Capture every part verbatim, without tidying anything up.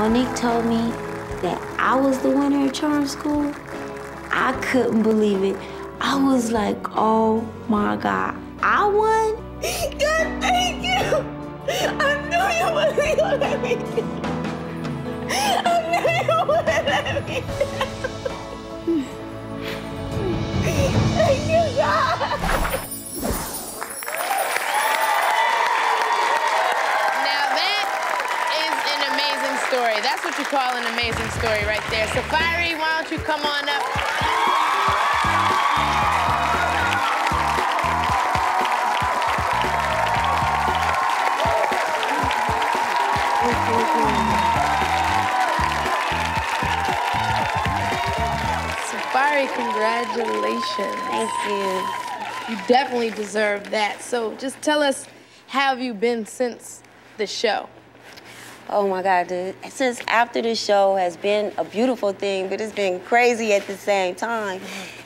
Monique told me that I was the winner at Charm School, I couldn't believe it. I was like, oh my God, I won? God, thank you! I knew you wasn't gonna let me down. I knew you wouldn't let me down. Thank you, God! Story. That's what you call an amazing story right there. Saaphyri, why don't you come on up? Saaphyri, congratulations. Thank you. You definitely deserve that. So just tell us, how have you been since the show? Oh my God, dude. Since after the show has been a beautiful thing, but it's been crazy at the same time.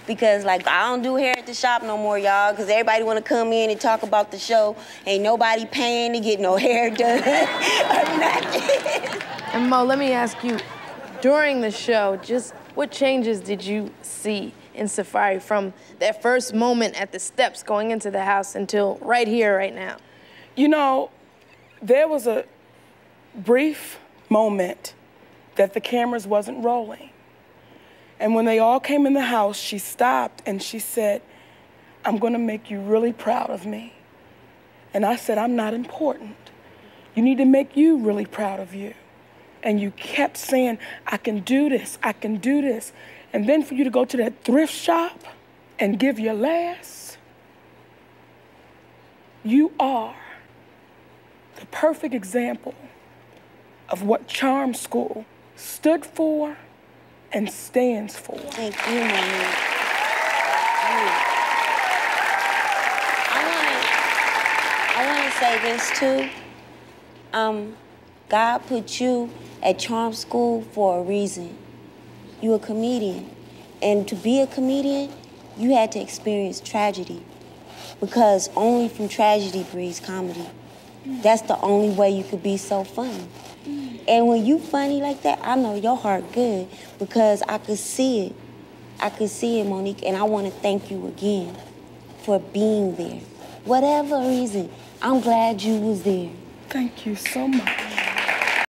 Because, like, I don't do hair at the shop no more, y'all, because everybody want to come in and talk about the show. Ain't nobody paying to get no hair done or nothing. And Mo, let me ask you, during the show, just what changes did you see in Saaphyri from that first moment at the steps going into the house until right here, right now? You know, there was a brief moment that the cameras wasn't rolling. And when they all came in the house, she stopped and she said, I'm gonna make you really proud of me. And I said, I'm not important. You need to make you really proud of you. And you kept saying, I can do this, I can do this. And then for you to go to that thrift shop and give your last, you are the perfect example of what Charm School stood for and stands for. Thank you, Monique. I want to say this too. Um, God put you at Charm School for a reason. You're a comedian. And to be a comedian, you had to experience tragedy, because only from tragedy breeds comedy. Mm. That's the only way you could be so funny. Mm. And when you funny like that, I know your heart good, because I could see it. I could see it, Monique, and I want to thank you again for being there. Whatever reason, I'm glad you was there. Thank you so much.